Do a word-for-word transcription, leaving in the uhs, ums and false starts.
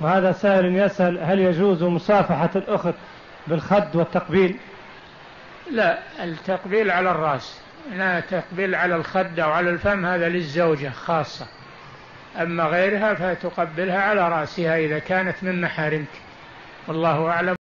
وهذا سائل يسأل هل يجوز مصافحة الأخت بالخد والتقبيل؟ لا، التقبيل على الرأس، لا تقبيل على الخد أو على الفم، هذا للزوجة خاصة، أما غيرها فتقبلها على رأسها إذا كانت من محارمك، والله أعلم.